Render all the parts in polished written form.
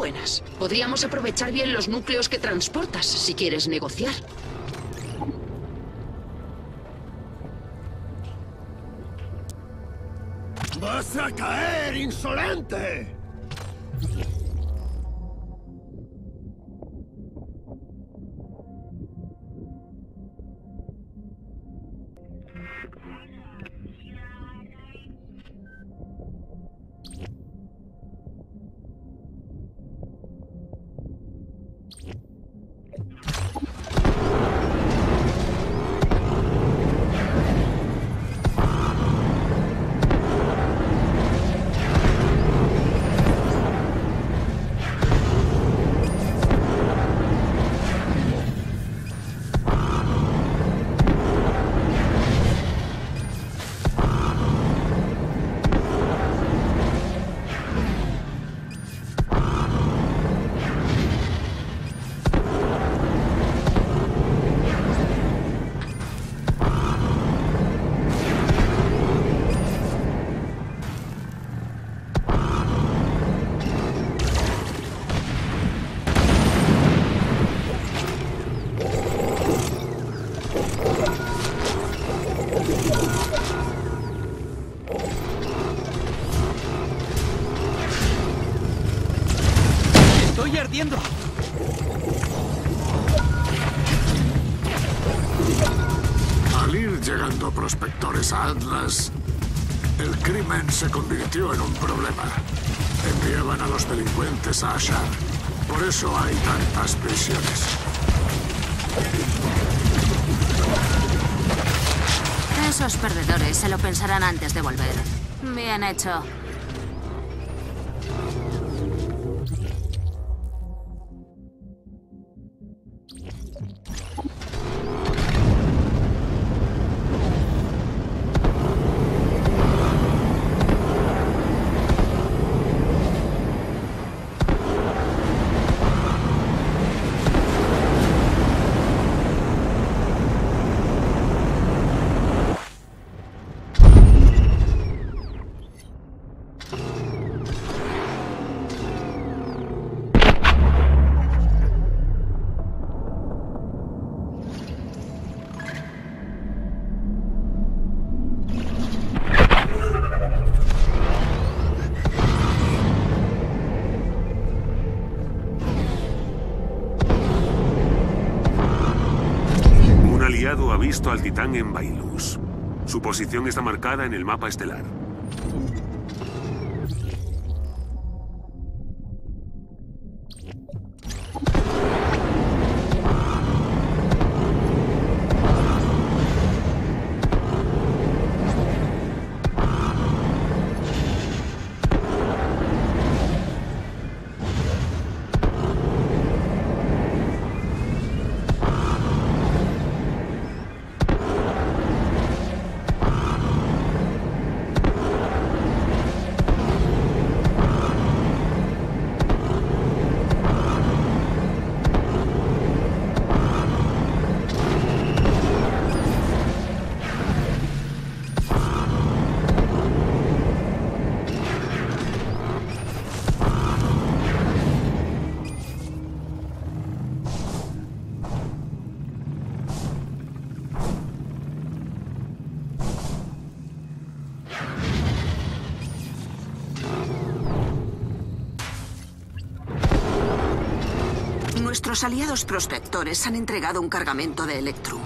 buenas. Podríamos aprovechar bien los núcleos que transportas, si quieres negociar. ¡Vas a caer, insolente! Al ir llegando prospectores a Atlas, el crimen se convirtió en un problema. Enviaban a los delincuentes a Ashar. Por eso hay tantas prisiones. Esos perdedores se lo pensarán antes de volver. Bien hecho. Ha visto al titán en Bailus. Su posición está marcada en el mapa estelar. Nuestros aliados prospectores han entregado un cargamento de Electrum.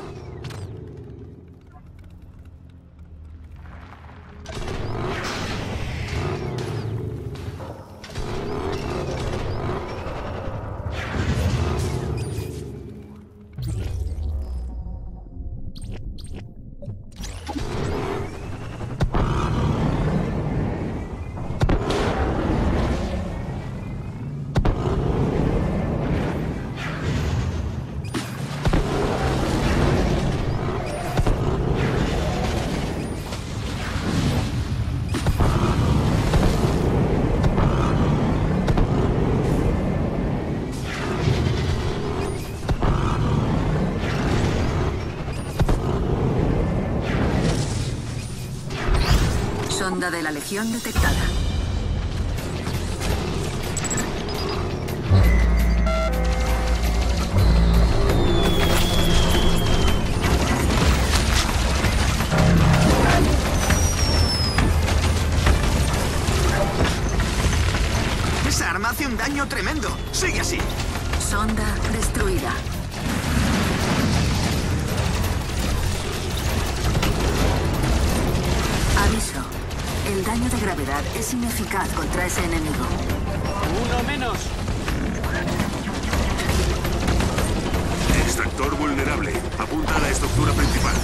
Sonda de la Legión detectada. hace un daño tremendo. Sigue así. Sonda destruida. Aviso. El daño de gravedad es ineficaz contra ese enemigo. Uno menos. Extractor vulnerable. Apunta a la estructura principal.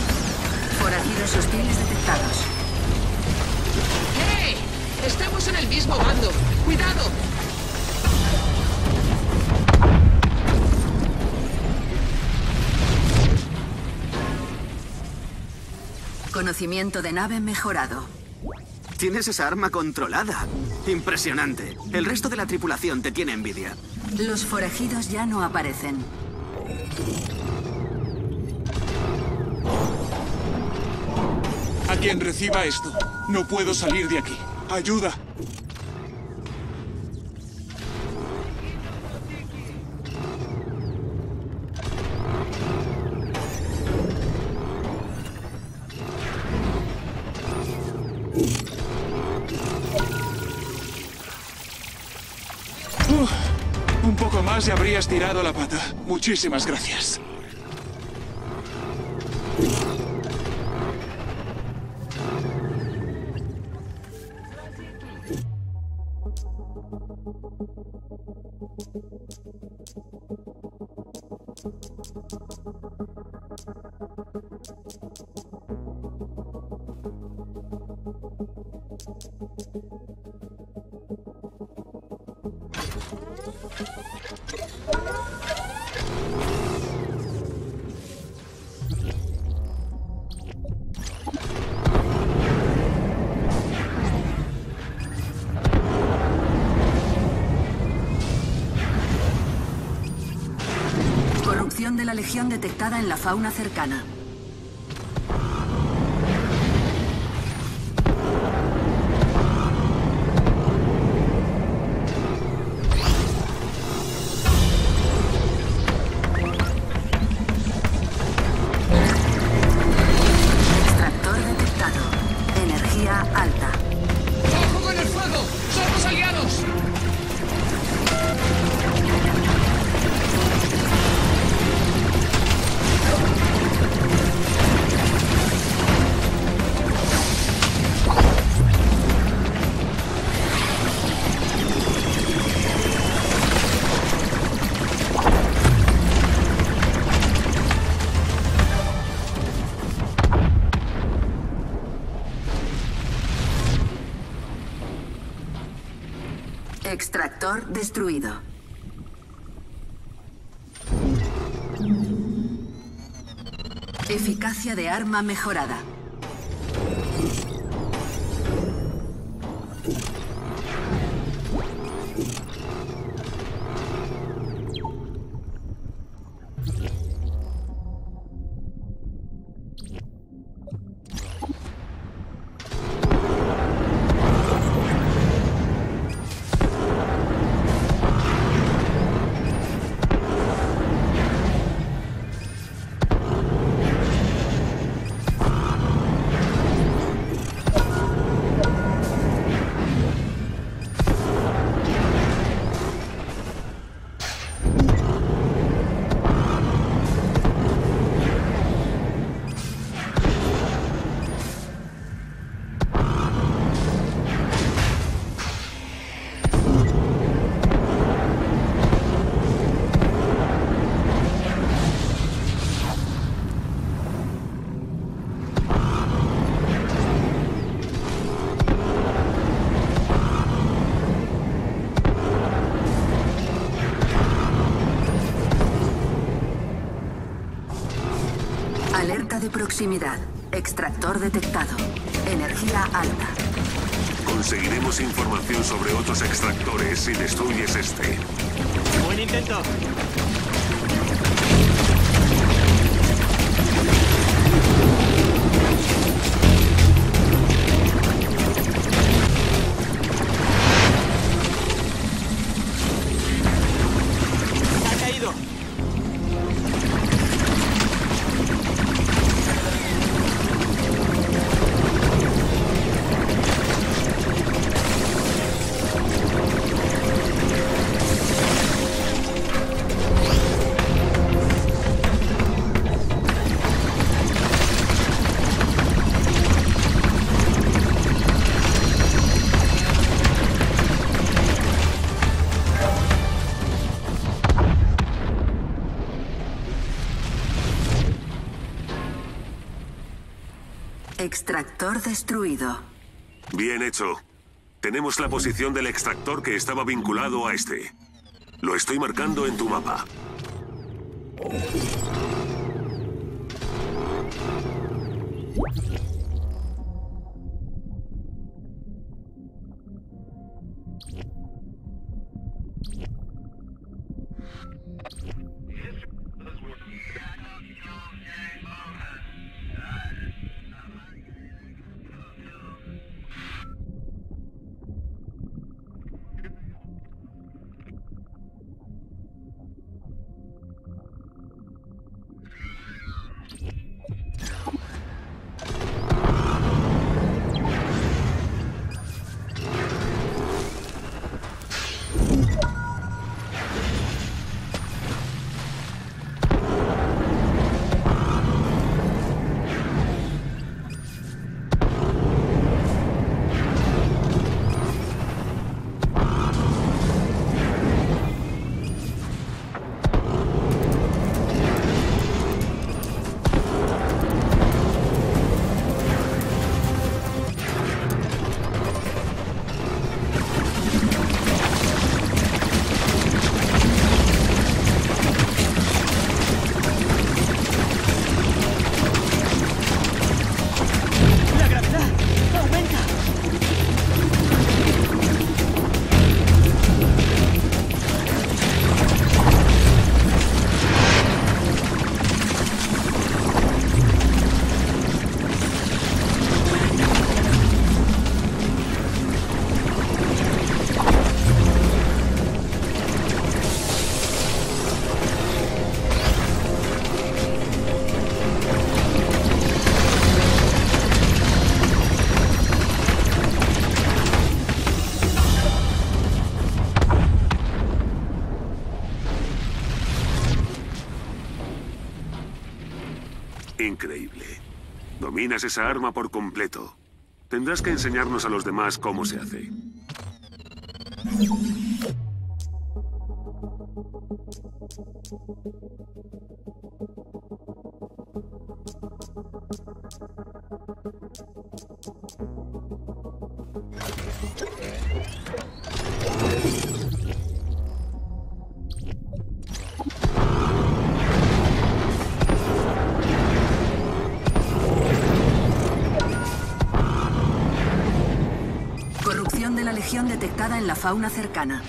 Forajidos hostiles detectados. ¡Hey! Estamos en el mismo bando. ¡Cuidado! Conocimiento de nave mejorado. Tienes esa arma controlada. Impresionante. El resto de la tripulación te tiene envidia. Los forajidos ya no aparecen. A quien reciba esto. No puedo salir de aquí. ¡Ayuda! Un poco más y habrías tirado la pata. Muchísimas gracias. De la legión detectada en la fauna cercana. Extractor detectado. Energía alta. ¡Ojo con el fuego! ¡Somos aliados! Extractor destruido. Eficacia de arma mejorada. Alerta de proximidad. Extractor detectado. Energía alta. Conseguiremos información sobre otros extractores si destruyes este. Buen intento. Extractor destruido. Bien hecho. Tenemos la posición del extractor que estaba vinculado a este. Lo estoy marcando en tu mapa. Increíble. Dominas esa arma por completo. Tendrás que enseñarnos a los demás cómo se hace. Detectada en la fauna cercana.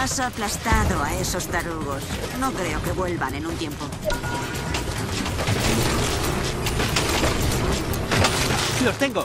Has aplastado a esos tarugos. No creo que vuelvan en un tiempo. ¡Los tengo!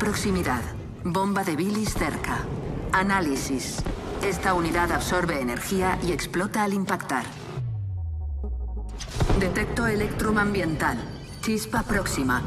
Proximidad. Bomba de Bailus cerca. Análisis. Esta unidad absorbe energía y explota al impactar. Detecto electrum ambiental. Chispa próxima.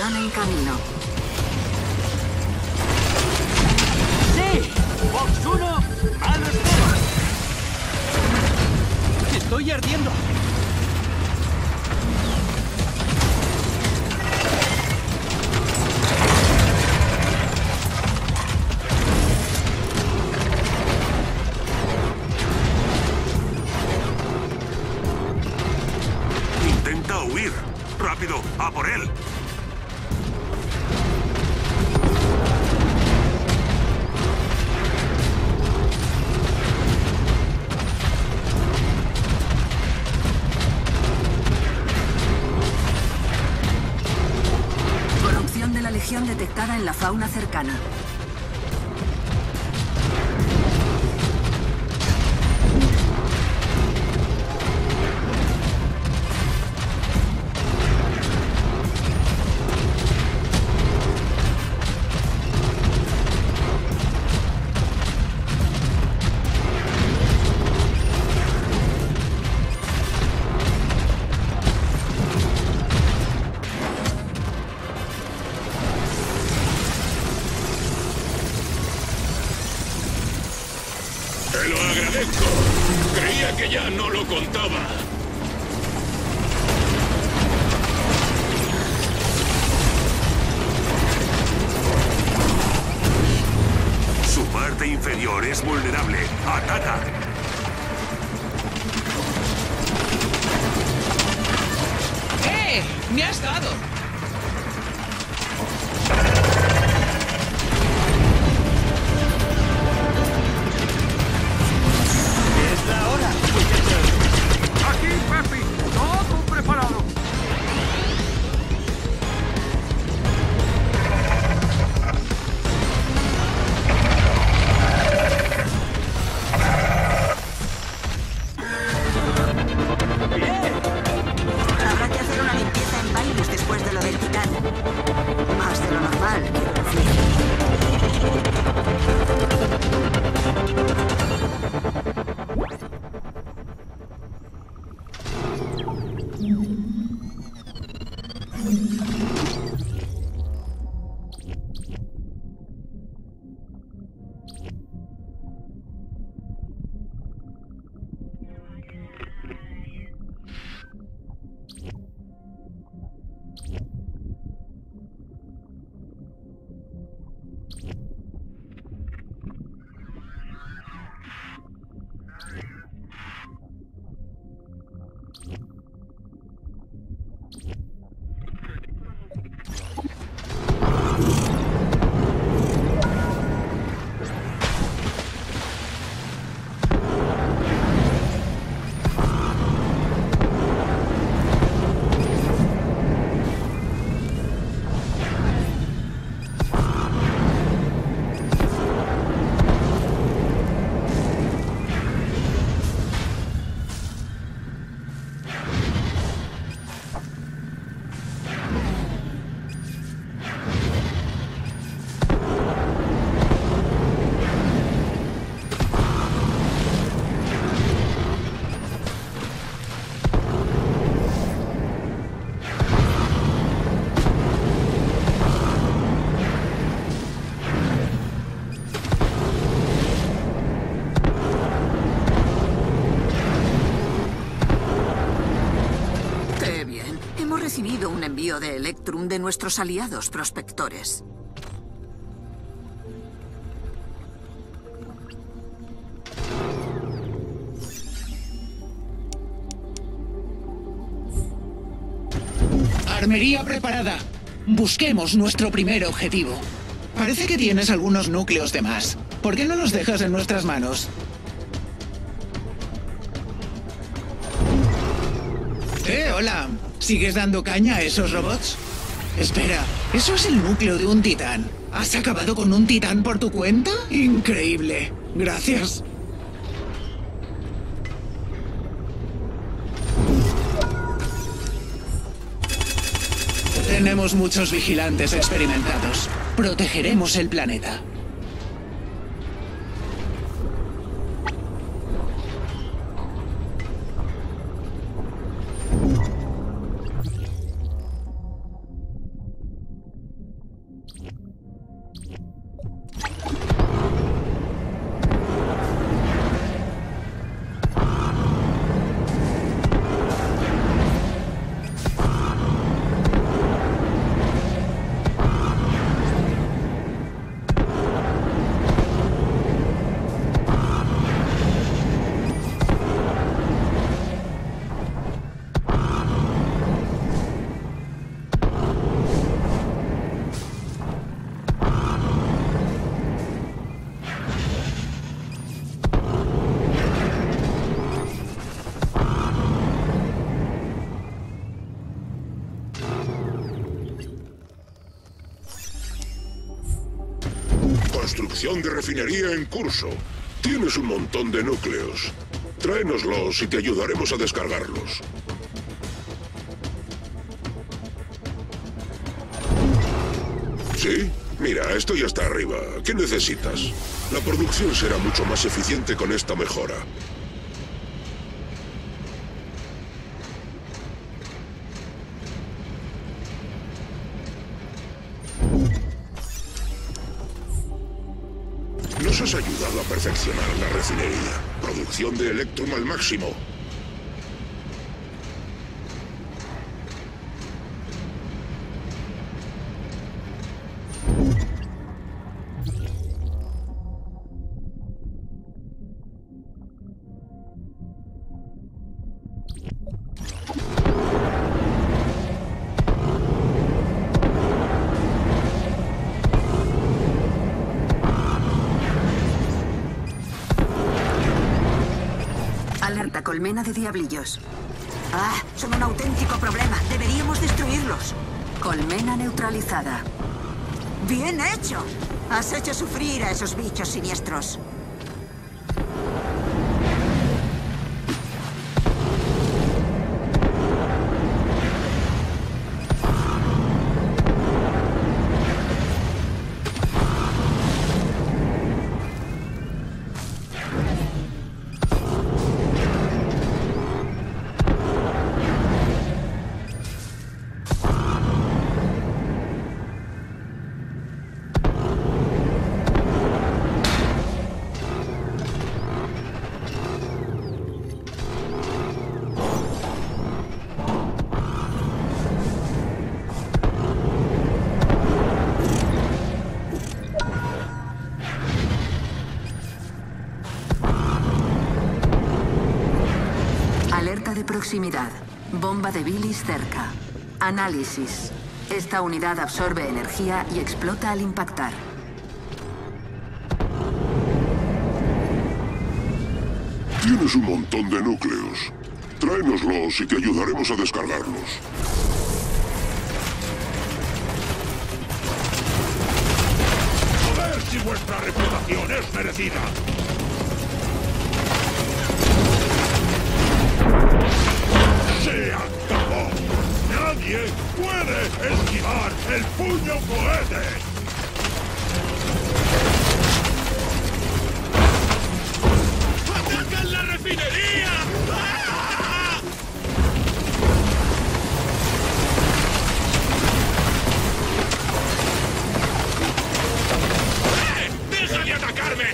En camino. ¡Sí! ¡Box 1! ¡Mano espera! ¡Estoy ardiendo! Intenta huir. ¡Rápido! ¡A por él! Detectada en la fauna cercana. Creía que ya no lo contaba. Su parte inferior es vulnerable. ¡Ataca! ¡Eh! ¡Me has dado! Después de envío de Electrum de nuestros aliados prospectores. Armería preparada. Busquemos nuestro primer objetivo. Parece que tienes algunos núcleos de más. ¿Por qué no los dejas en nuestras manos? Hola. ¿Sigues dando caña a esos robots? Espera, eso es el núcleo de un titán. ¿Has acabado con un titán por tu cuenta? Increíble. Gracias. Tenemos muchos vigilantes experimentados. Protegeremos el planeta. Construcción de refinería en curso. Tienes un montón de núcleos. Tráenoslos y te ayudaremos a descargarlos. ¿Sí? Mira, esto ya está arriba. ¿Qué necesitas? La producción será mucho más eficiente con esta mejora. Nos has ayudado a perfeccionar la refinería. Producción de Electrum al máximo. Colmena de diablillos. Ah, son un auténtico problema. Deberíamos destruirlos. Colmena neutralizada. ¡Bien hecho! Has hecho sufrir a esos bichos siniestros. Proximidad. Bomba de Bailus cerca. Análisis. Esta unidad absorbe energía y explota al impactar. Tienes un montón de núcleos. Tráenoslos y te ayudaremos a descargarlos. A ver si vuestra reputación es merecida. ¡Se acabó! ¡Nadie puede esquivar el puño cohete! ¡Atacan la refinería! ¡Ah! ¡Eh! ¡Deja de atacarme!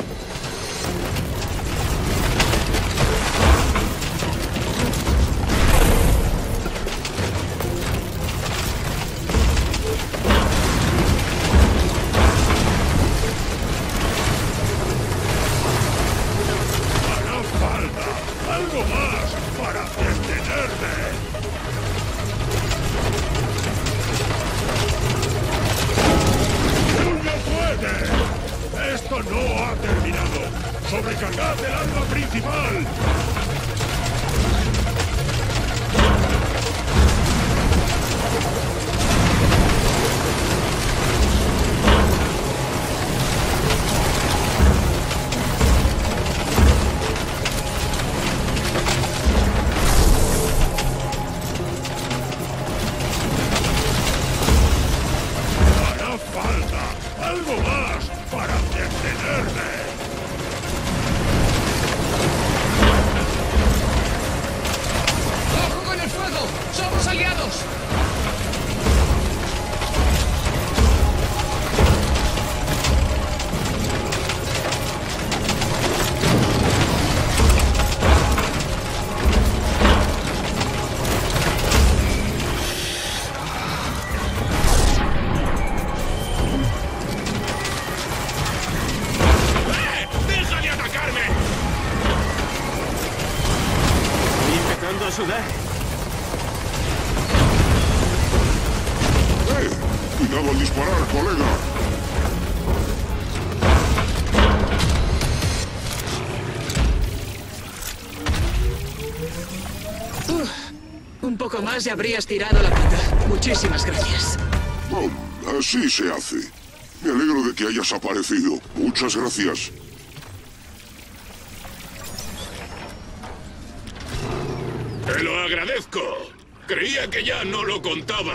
¡Recargad el arma principal! Más y habrías tirado la pata. Muchísimas gracias. Bueno, así se hace. Me alegro de que hayas aparecido. Muchas gracias. Te lo agradezco. Creía que ya no lo contaba.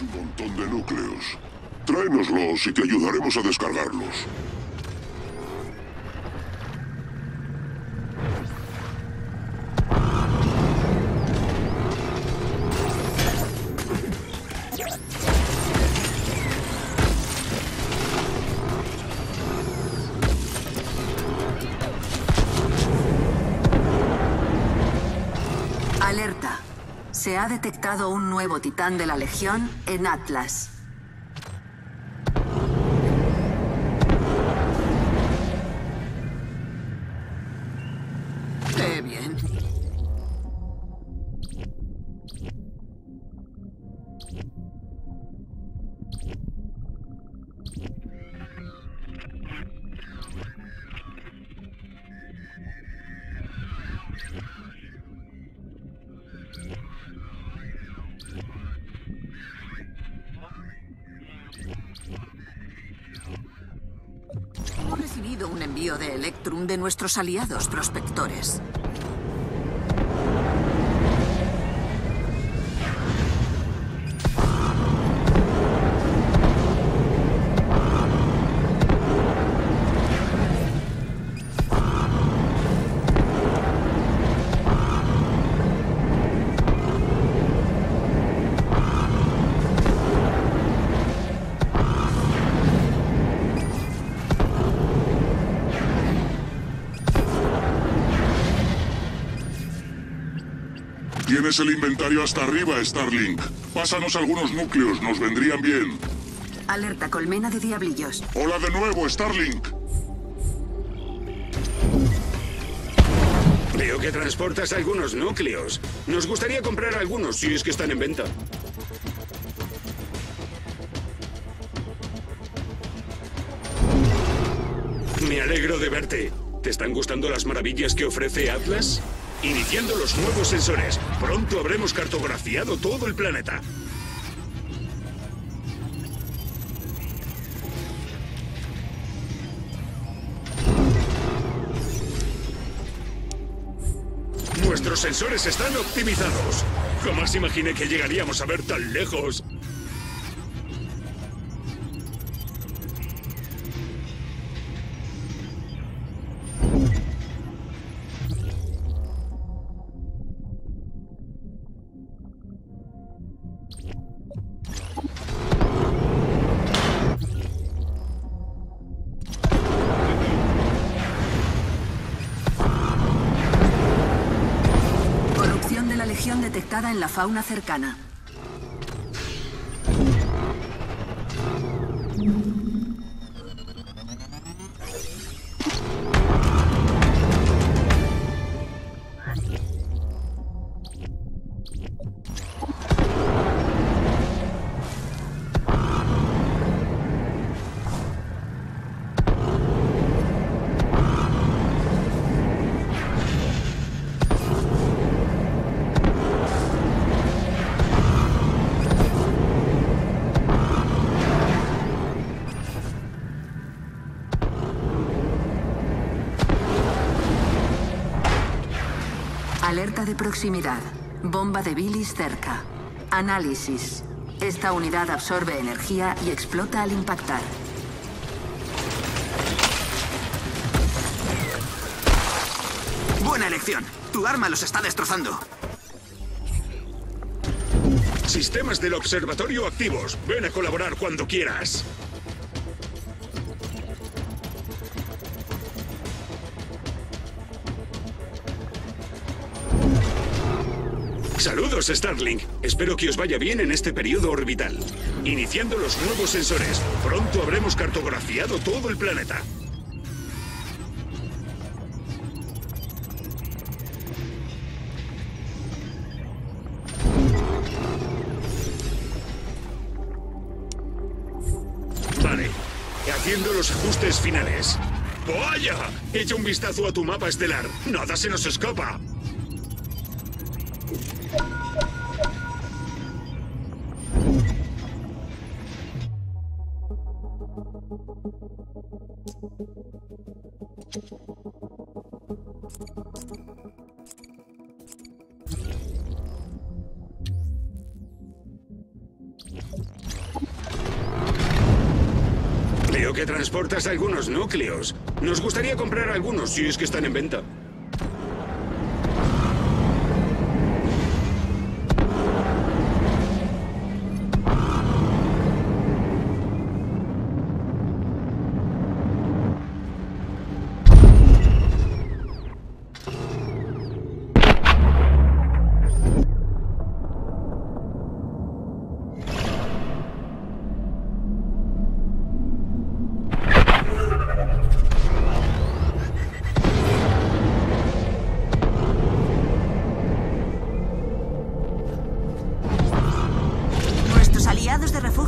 Un montón de núcleos. Tráenoslos y te ayudaremos a descargarlos. Alerta. Se ha detectado un nuevo titán de la Legión en Atlas. ¡Qué bien! De Electrum de nuestros aliados prospectores. Tienes el inventario hasta arriba, Starlink. Pásanos algunos núcleos, nos vendrían bien. Alerta, colmena de diablillos. Hola de nuevo, Starlink. Veo que transportas algunos núcleos. Nos gustaría comprar algunos, si es que están en venta. Me alegro de verte. ¿Te están gustando las maravillas que ofrece Atlas? Iniciando los nuevos sensores. Pronto habremos cartografiado todo el planeta. Nuestros sensores están optimizados. Jamás imaginé que llegaríamos a ver tan lejos. Detectada en la fauna cercana. Alerta de proximidad. Bomba de Bailus cerca. Análisis. Esta unidad absorbe energía y explota al impactar. Buena elección. Tu arma los está destrozando. Sistemas del observatorio activos. Ven a colaborar cuando quieras. Saludos, Starlink. Espero que os vaya bien en este periodo orbital. Iniciando los nuevos sensores, pronto habremos cartografiado todo el planeta. Vale. Haciendo los ajustes finales. ¡Vaya! Echa un vistazo a tu mapa estelar. Nada se nos escapa. Veo que transportas algunos núcleos. Nos gustaría comprar algunos si es que están en venta.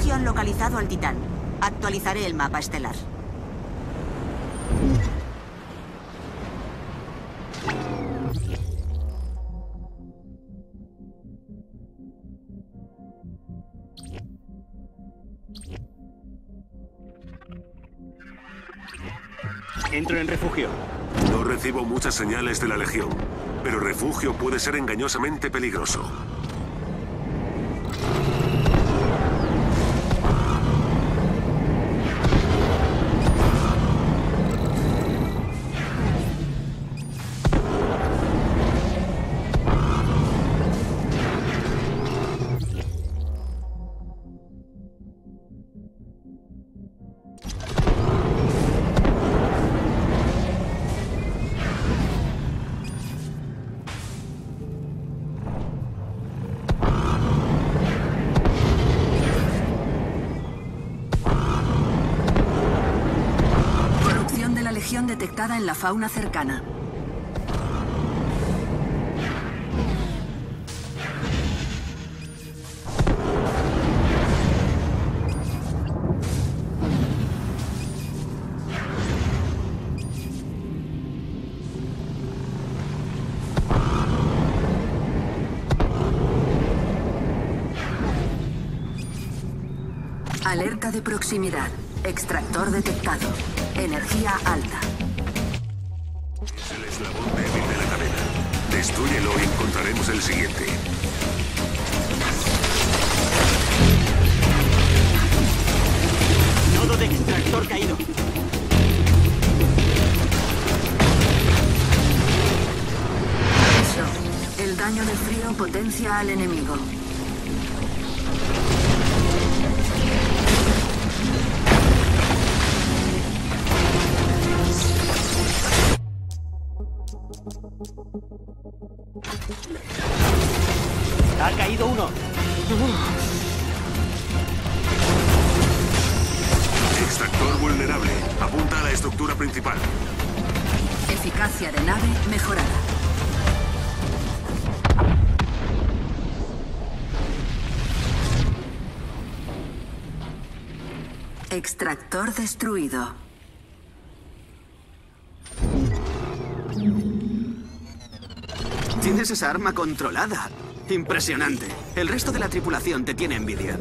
Han localizado al Titán. Actualizaré el mapa estelar. Entro en refugio. No recibo muchas señales de la Legión, pero refugio puede ser engañosamente peligroso. Detectada en la fauna cercana. Alerta de proximidad. Extractor detectado. Energía alta. Es el eslabón débil de la cadena. Destrúyelo y encontraremos el siguiente. Nodo de extractor caído. Eso. El daño de frío potencia al enemigo. Ha caído uno. Extractor vulnerable. Apunta a la estructura principal. Eficacia de nave mejorada. Extractor destruido. Tienes esa arma controlada. Impresionante. El resto de la tripulación te tiene envidia.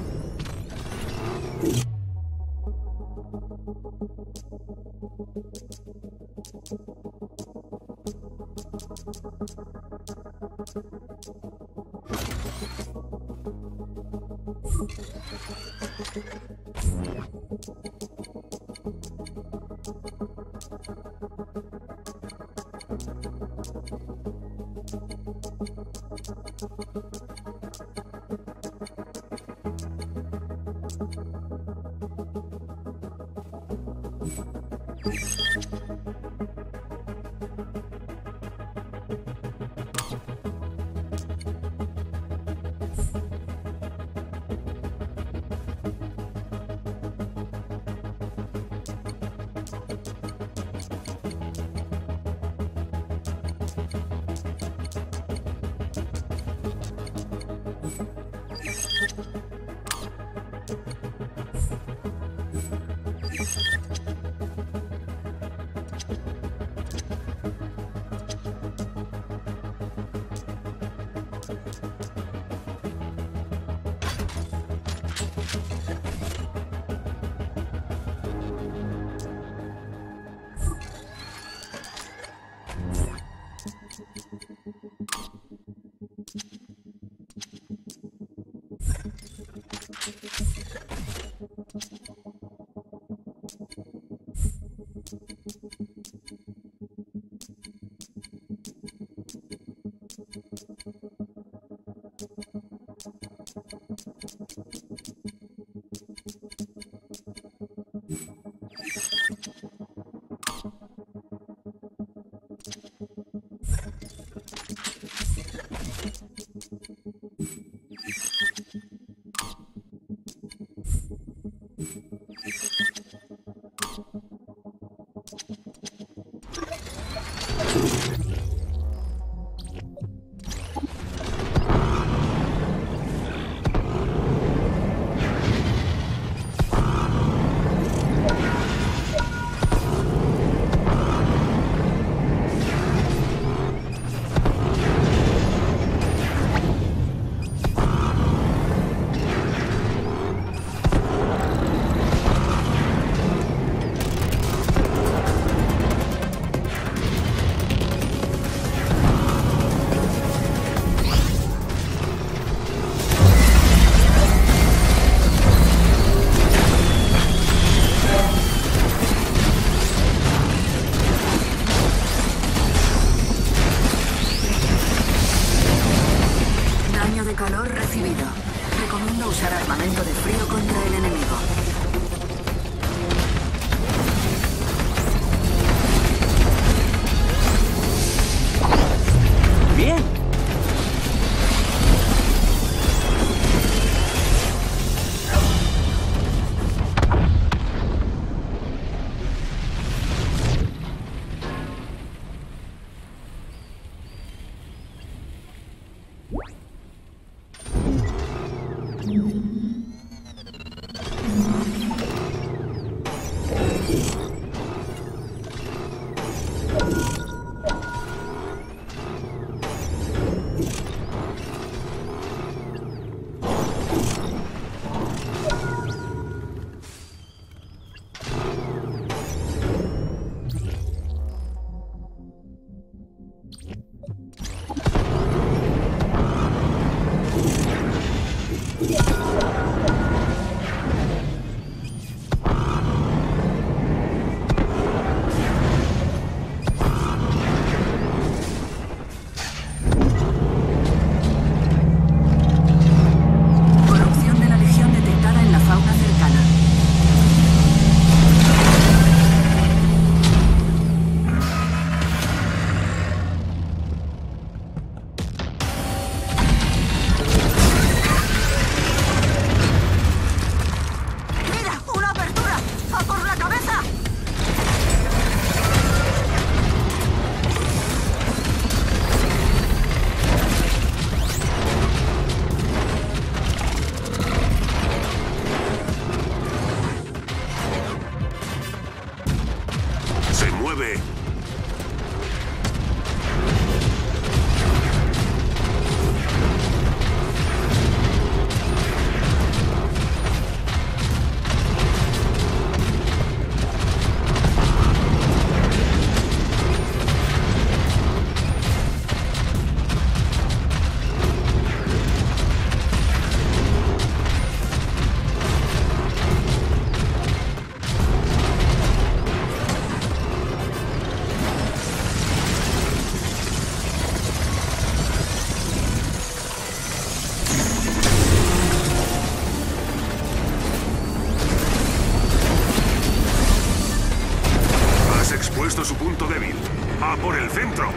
¡A por el centro!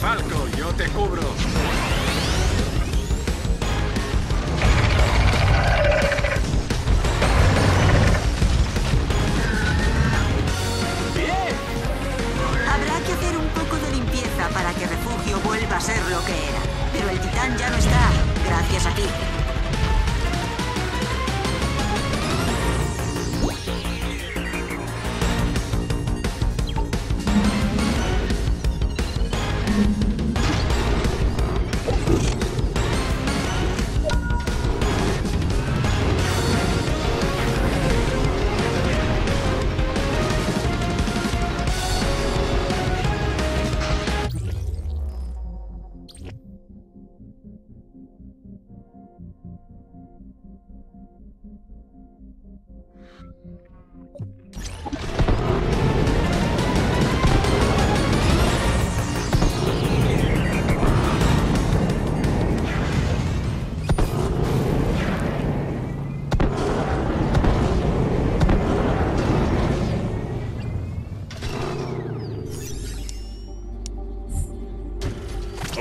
Falco, yo te cubro. ¡Bien! Habrá que hacer un poco de limpieza para que Refugio vuelva a ser lo que era. Pero el titán ya no está, gracias a ti.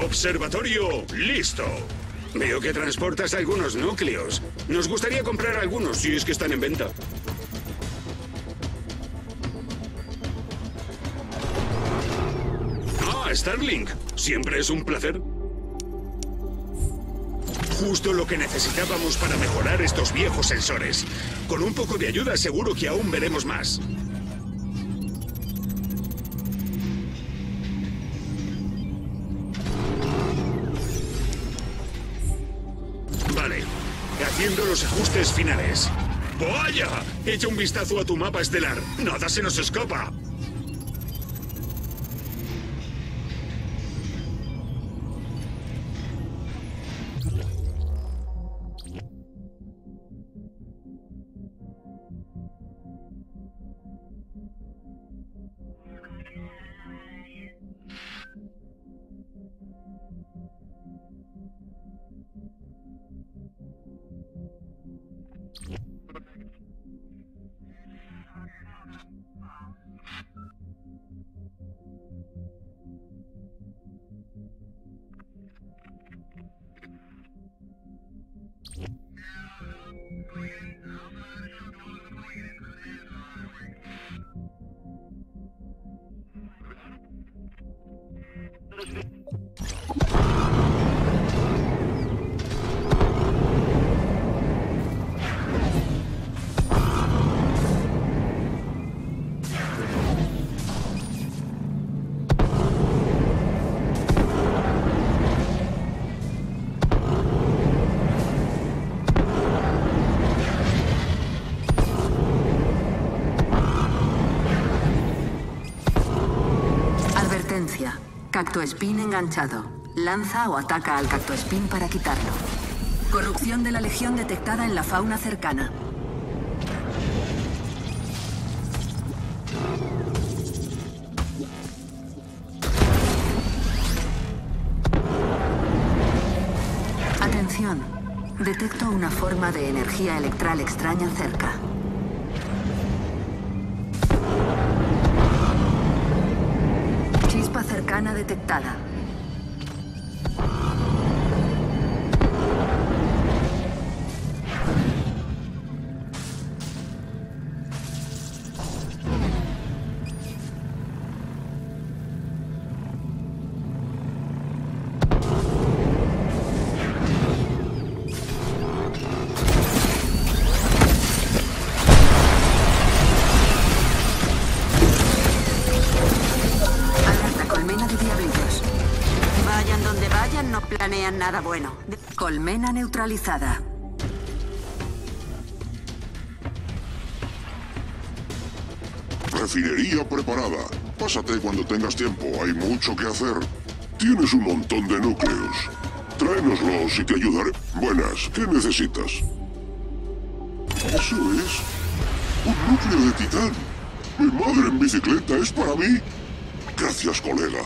Observatorio, listo. Veo que transportas algunos núcleos. Nos gustaría comprar algunos si es que están en venta. Ah, Starlink. Siempre es un placer. Justo lo que necesitábamos para mejorar estos viejos sensores. Con un poco de ayuda seguro que aún veremos más. Haciendo los ajustes finales. ¡Vaya! Echa un vistazo a tu mapa estelar. Nada se nos escapa. Cactoespín enganchado. Lanza o ataca al cactoespín para quitarlo. Corrupción de la legión detectada en la fauna cercana. Atención. Detecto una forma de energía electral extraña cerca. Cercana detectada. Nada bueno. Colmena neutralizada. Refinería preparada. Pásate cuando tengas tiempo, hay mucho que hacer. Tienes un montón de núcleos. Tráenoslos y te ayudaré. Buenas, ¿qué necesitas? Eso es. Un núcleo de titán. Mi madre en bicicleta es para mí. Gracias, colega.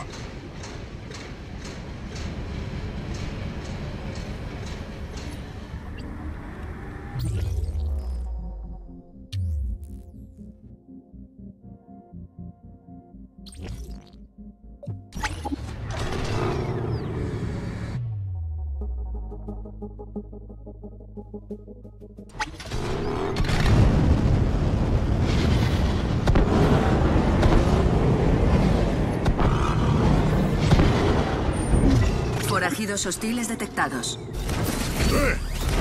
Sonidos hostiles detectados.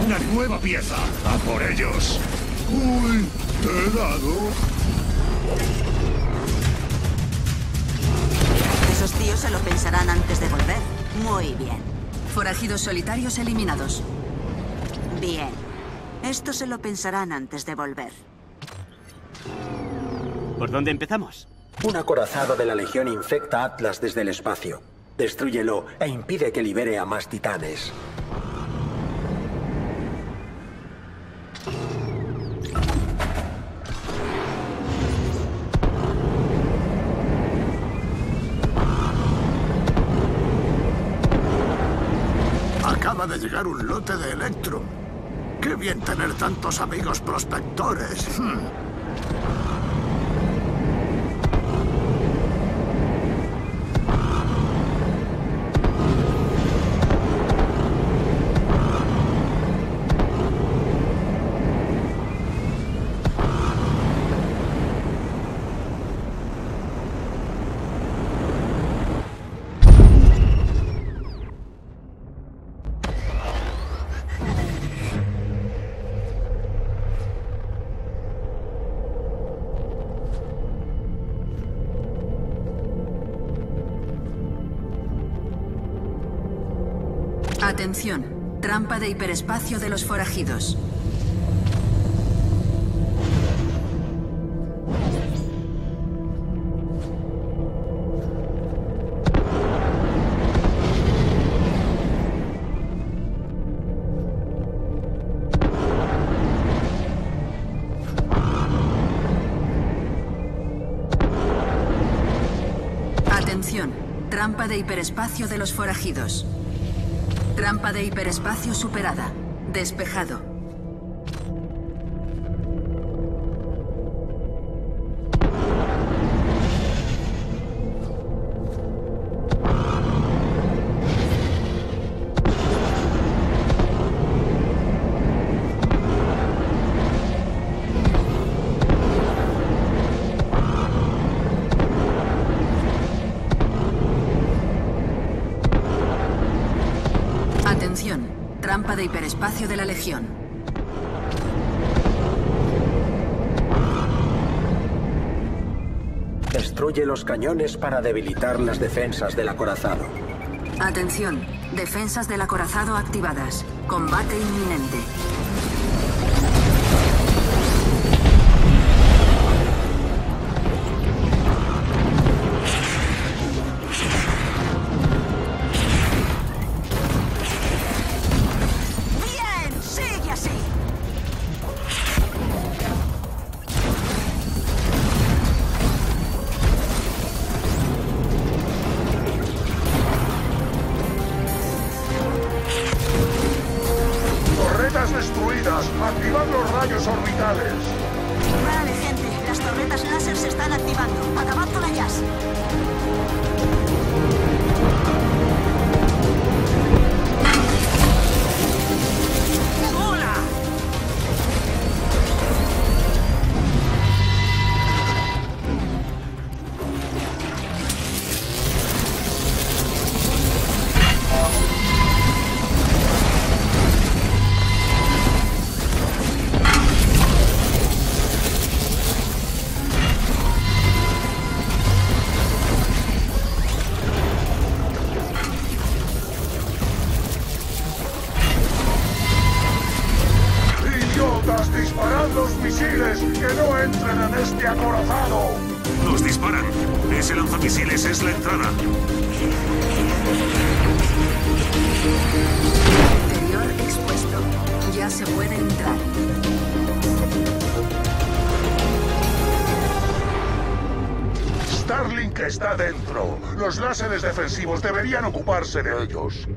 ¡Una nueva pieza! ¡A por ellos! ¡Uy! ¡Te he dado! Esos tíos se lo pensarán antes de volver. Muy bien. Forajidos solitarios eliminados. Bien. Esto se lo pensarán antes de volver. ¿Por dónde empezamos? Un acorazado de la Legión infecta a Atlas desde el espacio. Destrúyelo e impide que libere a más titanes. Acaba de llegar un lote de Electrum. ¡Qué bien tener tantos amigos prospectores! Atención, trampa de hiperespacio de los forajidos. Atención, trampa de hiperespacio de los forajidos. Trampa de hiperespacio superada. Despejado. Trampa de hiperespacio de la Legión. Destruye los cañones para debilitar las defensas del acorazado. Atención, defensas del acorazado activadas. Combate inminente. ¡Activad los rayos orbitales! Vale, gente. Las torretas láser se están activando. ¡Acabad con ellas! ¡Hola! ¡Disparad los misiles! ¡Que no entren en este acorazado! ¡Nos disparan! ¡Ese lanzamisiles es la entrada! Interior expuesto. Ya se puede entrar. Starlink está dentro. Los láseres defensivos deberían ocuparse de ellos.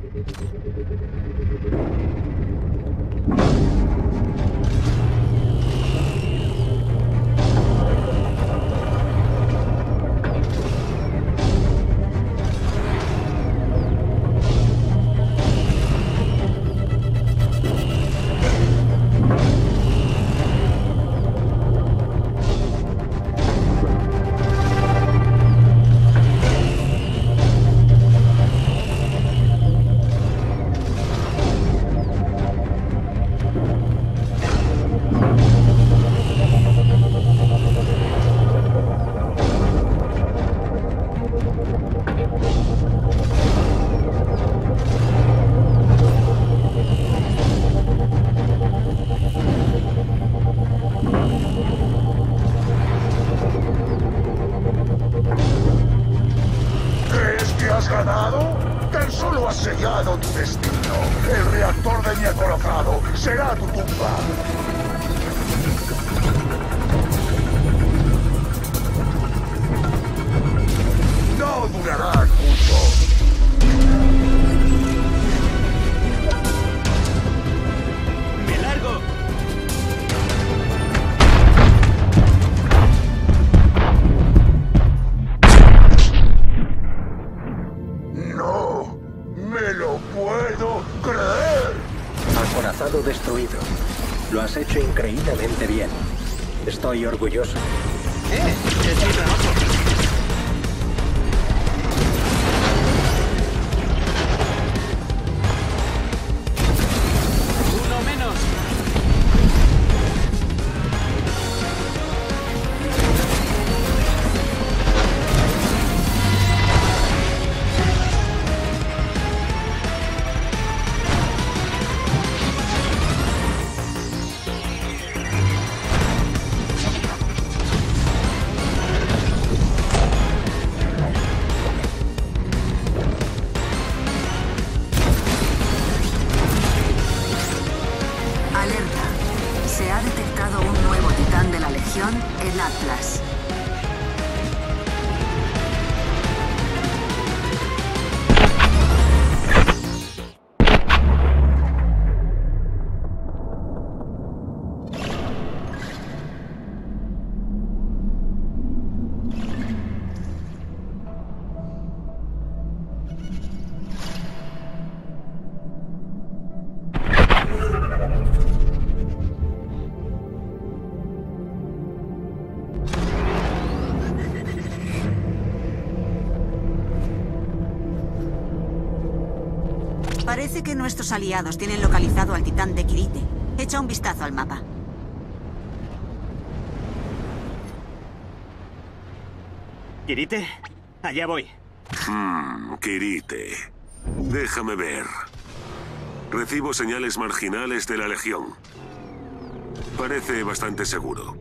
será tu tumba. No durará mucho. Destruido. Lo has hecho increíblemente bien. Estoy orgulloso. Es mi trabajo. Uno menos. En Atlas. Parece que nuestros aliados tienen localizado al titán de Kirite. Echa un vistazo al mapa. ¿Kirite? Allá voy. Kirite. Déjame ver. Recibo señales marginales de la Legión. Parece bastante seguro.